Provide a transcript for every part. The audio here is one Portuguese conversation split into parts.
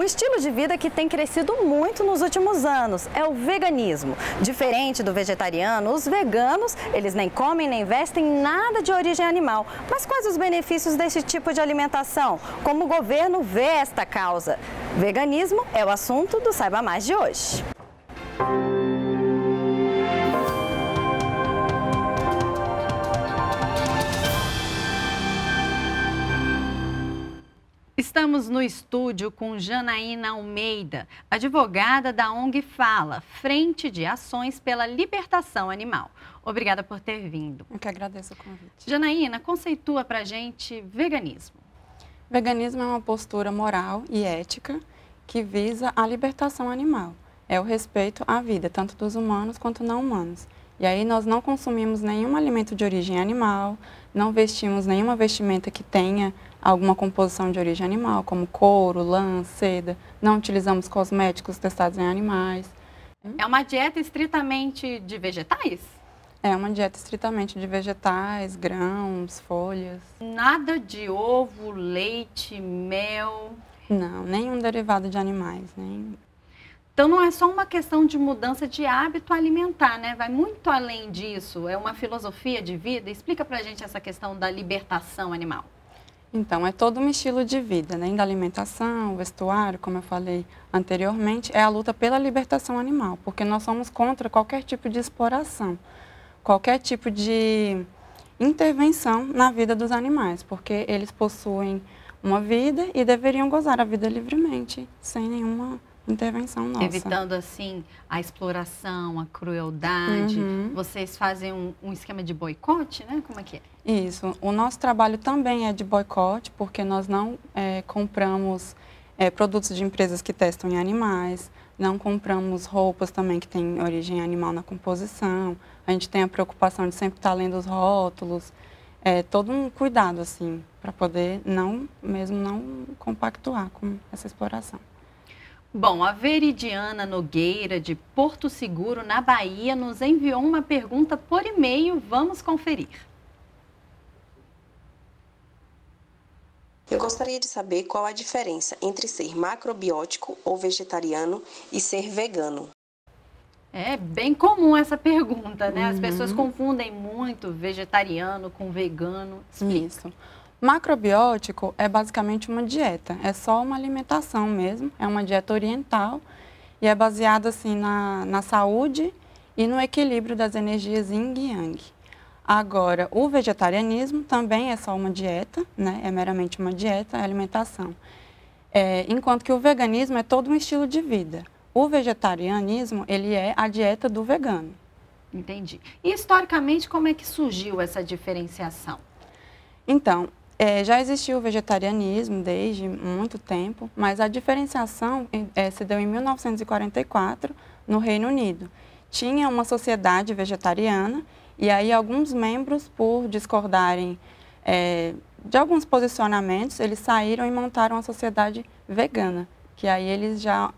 Um estilo de vida que tem crescido muito nos últimos anos é o veganismo. Diferente do vegetariano, os veganos, eles nem comem nem vestem nada de origem animal. Mas quais os benefícios desse tipo de alimentação? Como o governo vê esta causa? Veganismo é o assunto do Saiba Mais de hoje. Estamos no estúdio com Janaína Almeida, advogada da ONG Fala, Frente de Ações pela Libertação Animal. Obrigada por ter vindo. Eu que agradeço o convite. Janaína, conceitua pra gente veganismo. Veganismo é uma postura moral e ética que visa a libertação animal. É o respeito à vida, tanto dos humanos quanto não humanos. E aí nós não consumimos nenhum alimento de origem animal, não vestimos nenhuma vestimenta que tenha alguma composição de origem animal, como couro, lã, seda. Não utilizamos cosméticos testados em animais. É uma dieta estritamente de vegetais? É uma dieta estritamente de vegetais, grãos, folhas. Nada de ovo, leite, mel? Não, nenhum derivado de animais, nem... Então, não é só uma questão de mudança de hábito alimentar, né? Vai muito além disso, é uma filosofia de vida. Explica pra gente essa questão da libertação animal. Então, é todo um estilo de vida, né? Da alimentação, vestuário, como eu falei anteriormente, é a luta pela libertação animal, porque nós somos contra qualquer tipo de exploração, qualquer tipo de intervenção na vida dos animais, porque eles possuem uma vida e deveriam gozar a vida livremente, sem nenhuma... intervenção nossa. Evitando, assim, a exploração, a crueldade. Uhum. Vocês fazem um esquema de boicote, né? Como é que é? Isso. O nosso trabalho também é de boicote, porque nós não compramos produtos de empresas que testam em animais, não compramos roupas também que têm origem animal na composição. A gente tem a preocupação de sempre estar lendo os rótulos. É todo um cuidado, assim, para poder não compactuar com essa exploração. Bom, a Veridiana Nogueira, de Porto Seguro, na Bahia, nos enviou uma pergunta por e-mail. Vamos conferir. Eu gostaria de saber qual a diferença entre ser macrobiótico ou vegetariano e ser vegano. É bem comum essa pergunta, né? Uhum. As pessoas confundem muito vegetariano com vegano. Explica. Isso. Macrobiótico é basicamente uma dieta, é só uma alimentação mesmo, é uma dieta oriental e é baseada assim, na saúde e no equilíbrio das energias yin e yang. Agora, o vegetarianismo também é só uma dieta, né? É meramente uma dieta, é alimentação. Enquanto que o veganismo é todo um estilo de vida. O vegetarianismo, ele é a dieta do vegano. Entendi. E historicamente, como é que surgiu essa diferenciação? Então, já existiu o vegetarianismo desde muito tempo, mas a diferenciação se deu em 1944 no Reino Unido. Tinha uma sociedade vegetariana e aí alguns membros, por discordarem de alguns posicionamentos, eles saíram e montaram a sociedade vegana, que aí eles já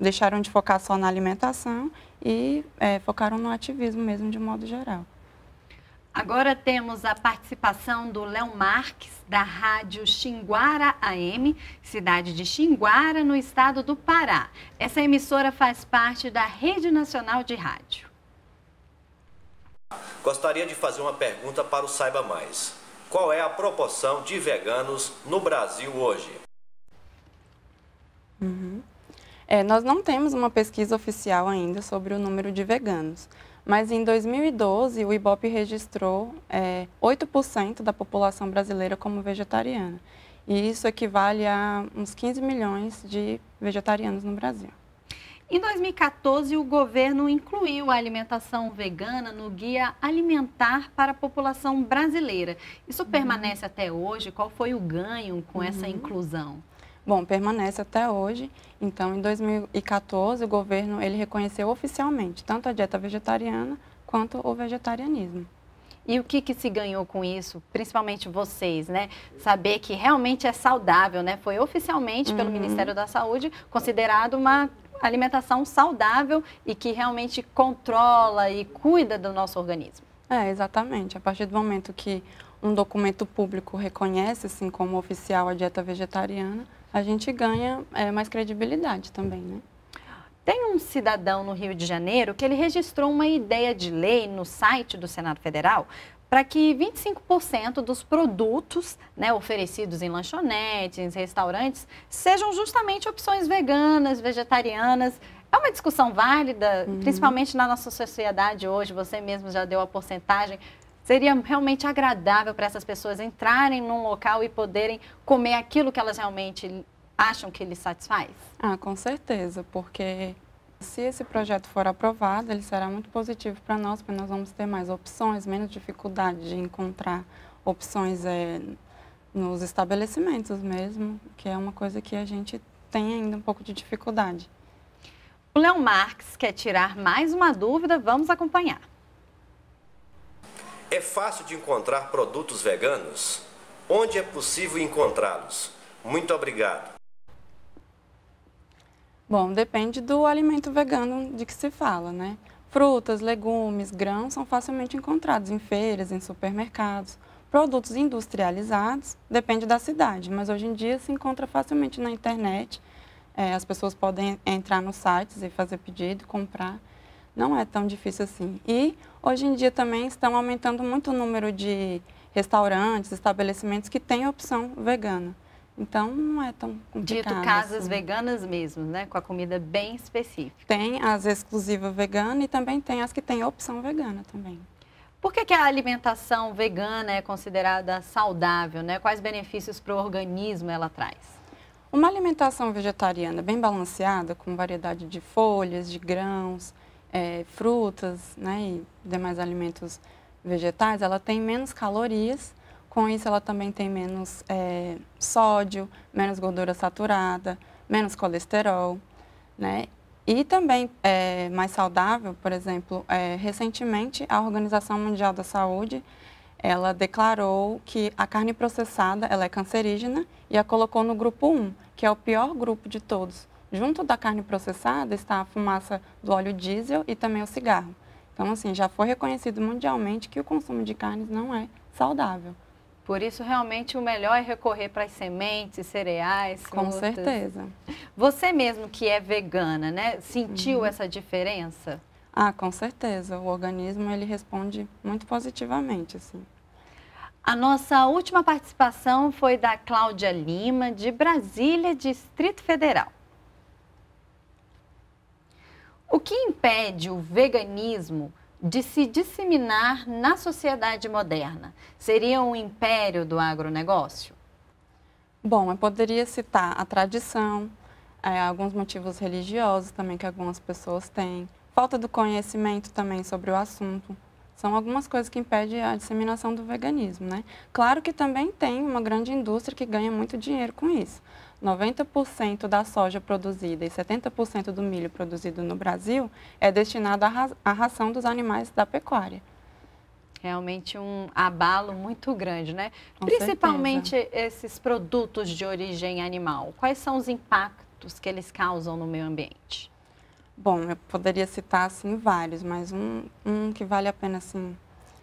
deixaram de focar só na alimentação e focaram no ativismo mesmo de modo geral. Agora temos a participação do Léo Marques, da Rádio Xinguara AM, cidade de Xinguara, no estado do Pará. Essa emissora faz parte da Rede Nacional de Rádio. Gostaria de fazer uma pergunta para o Saiba Mais. Qual é a proporção de veganos no Brasil hoje? Uhum. Nós não temos uma pesquisa oficial ainda sobre o número de veganos. Mas em 2012, o Ibope registrou 8% da população brasileira como vegetariana. E isso equivale a uns 15 milhões de vegetarianos no Brasil. Em 2014, o governo incluiu a alimentação vegana no Guia Alimentar para a População Brasileira. Isso permanece até hoje? Qual foi o ganho com essa inclusão? Bom, permanece até hoje. Então, em 2014, o governo reconheceu oficialmente tanto a dieta vegetariana quanto o vegetarianismo. E o que se ganhou com isso? Principalmente vocês, né? Saber que realmente é saudável, né? Foi oficialmente, pelo Ministério da Saúde, considerado uma alimentação saudável e que realmente controla e cuida do nosso organismo. Exatamente. A partir do momento que um documento público reconhece, assim como oficial, a dieta vegetariana, a gente ganha mais credibilidade também, né? Tem um cidadão no Rio de Janeiro que ele registrou uma ideia de lei no site do Senado Federal para que 25% dos produtos, né, oferecidos em lanchonetes, restaurantes, sejam justamente opções veganas, vegetarianas. É uma discussão válida, principalmente na nossa sociedade hoje, você mesmo já deu a porcentagem. Seria realmente agradável para essas pessoas entrarem num local e poderem comer aquilo que elas realmente acham que lhes satisfaz? Ah, com certeza, porque se esse projeto for aprovado, ele será muito positivo para nós, porque nós vamos ter mais opções, menos dificuldade de encontrar opções nos estabelecimentos mesmo, que é uma coisa que a gente tem ainda um pouco de dificuldade. O Léo Marques quer tirar mais uma dúvida, vamos acompanhar. É fácil de encontrar produtos veganos? Onde é possível encontrá-los? Muito obrigado. Bom, depende do alimento vegano de que se fala, né? Frutas, legumes, grãos são facilmente encontrados em feiras, em supermercados. Produtos industrializados, depende da cidade, mas hoje em dia se encontra facilmente na internet. As pessoas podem entrar nos sites e fazer pedido, comprar. Não é tão difícil assim. E hoje em dia também estão aumentando muito o número de restaurantes, estabelecimentos que têm opção vegana. Então, não é tão complicado. Dito casas assim, veganas mesmo, né? Com a comida bem específica. Tem as exclusivas veganas e também tem as que têm opção vegana também. Por que a alimentação vegana é considerada saudável, né? Quais benefícios para o organismo ela traz? Uma alimentação vegetariana bem balanceada, com variedade de folhas, de grãos, frutas, né, e demais alimentos vegetais, ela tem menos calorias. Com isso, ela também tem menos sódio, menos gordura saturada, menos colesterol, né? E também é mais saudável. Por exemplo, recentemente, a Organização Mundial da Saúde, ela declarou que a carne processada, ela é cancerígena e a colocou no grupo 1, que é o pior grupo de todos. Junto da carne processada está a fumaça do óleo diesel e também o cigarro. Então, assim, já foi reconhecido mundialmente que o consumo de carnes não é saudável. Por isso, realmente, o melhor é recorrer para as sementes, cereais, frutas. Com certeza. Você mesmo que é vegana, né? Sentiu essa diferença? Ah, com certeza. O organismo, ele responde muito positivamente, assim. A nossa última participação foi da Cláudia Lima, de Brasília, Distrito Federal. O que impede o veganismo de se disseminar na sociedade moderna? Seria um império do agronegócio? Bom, eu poderia citar a tradição, alguns motivos religiosos também que algumas pessoas têm, falta do conhecimento também sobre o assunto. São algumas coisas que impedem a disseminação do veganismo, né? Claro que também tem uma grande indústria que ganha muito dinheiro com isso. 90% da soja produzida e 70% do milho produzido no Brasil é destinado à ração dos animais da pecuária. Realmente um abalo muito grande, né? Com Principalmente certeza. Esses produtos de origem animal. Quais são os impactos que eles causam no meio ambiente? Bom, eu poderia citar, assim, vários, mas um que vale a pena, assim,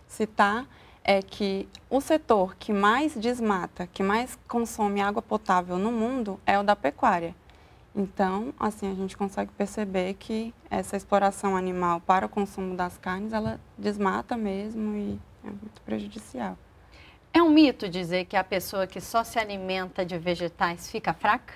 citar é que o setor que mais desmata, que mais consome água potável no mundo é o da pecuária. Então, assim, a gente consegue perceber que essa exploração animal para o consumo das carnes, ela desmata mesmo e é muito prejudicial. É um mito dizer que a pessoa que só se alimenta de vegetais fica fraca?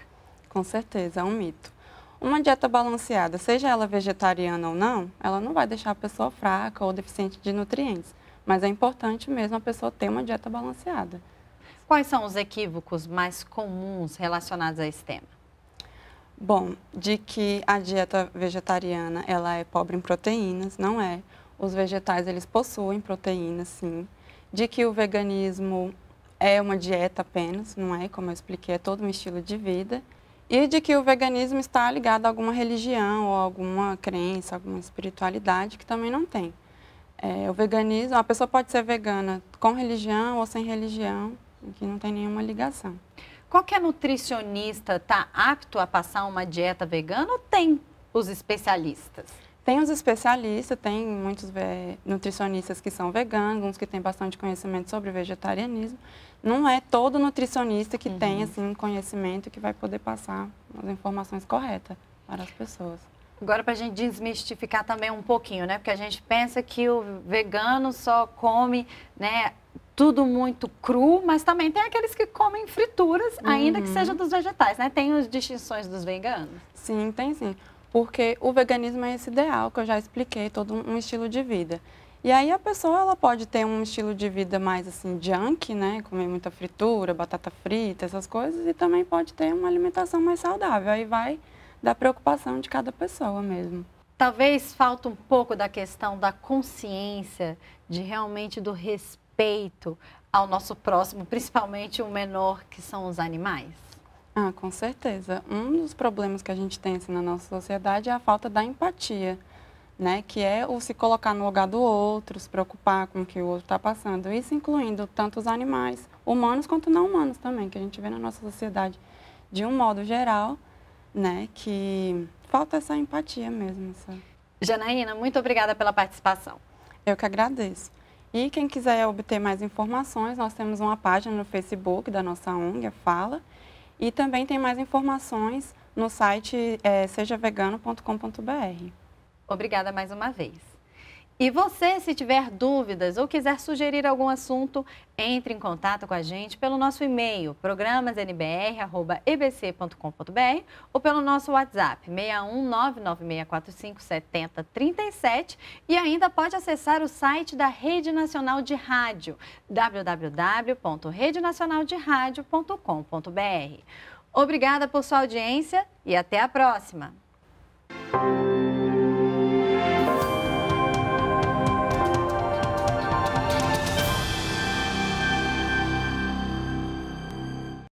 Com certeza, é um mito. Uma dieta balanceada, seja ela vegetariana ou não, ela não vai deixar a pessoa fraca ou deficiente de nutrientes. Mas é importante mesmo a pessoa ter uma dieta balanceada. Quais são os equívocos mais comuns relacionados a esse tema? Bom, de que a dieta vegetariana, ela é pobre em proteínas, não é. Os vegetais, eles possuem proteínas, sim. De que o veganismo é uma dieta apenas, não é, como eu expliquei, é todo um estilo de vida. E de que o veganismo está ligado a alguma religião, ou alguma crença, alguma espiritualidade, que também não tem. O veganismo, a pessoa pode ser vegana com religião ou sem religião, que não tem nenhuma ligação. Qualquer nutricionista está apto a passar uma dieta vegana ou tem os especialistas? Tem os especialistas, tem muitos nutricionistas que são veganos, uns que têm bastante conhecimento sobre vegetarianismo. não é todo nutricionista que tem assim, um conhecimento que vai poder passar as informações corretas para as pessoas. Agora, para a gente desmistificar também um pouquinho, né? Porque a gente pensa que o vegano só come, né, tudo muito cru, mas também tem aqueles que comem frituras, ainda que seja dos vegetais, né? Tem as distinções dos veganos? Sim, tem sim. Porque o veganismo é esse ideal que eu já expliquei, todo um estilo de vida. E aí a pessoa ela pode ter um estilo de vida mais assim junk, né? Comer muita fritura, batata frita, essas coisas, e também pode ter uma alimentação mais saudável. Aí vai da preocupação de cada pessoa mesmo. Talvez falta um pouco da questão da consciência, de realmente do respeito ao nosso próximo, principalmente o menor, que são os animais. Ah, com certeza. Um dos problemas que a gente tem assim, na nossa sociedade é a falta da empatia, né? Que é o se colocar no lugar do outro, se preocupar com o que o outro está passando. Isso incluindo tanto os animais, humanos quanto não humanos também, que a gente vê na nossa sociedade de um modo geral, né? Que falta essa empatia mesmo. Sabe? Janaína, muito obrigada pela participação. Eu que agradeço. E quem quiser obter mais informações, nós temos uma página no Facebook da nossa ONG, a Fala. E também tem mais informações no site sejavegano.com.br. Obrigada mais uma vez. E você, se tiver dúvidas ou quiser sugerir algum assunto, entre em contato com a gente pelo nosso e-mail, programasnbr@ebc.com.br, ou pelo nosso WhatsApp, 61996457037, e ainda pode acessar o site da Rede Nacional de Rádio, www.redenacionalderadio.com.br. Obrigada por sua audiência e até a próxima!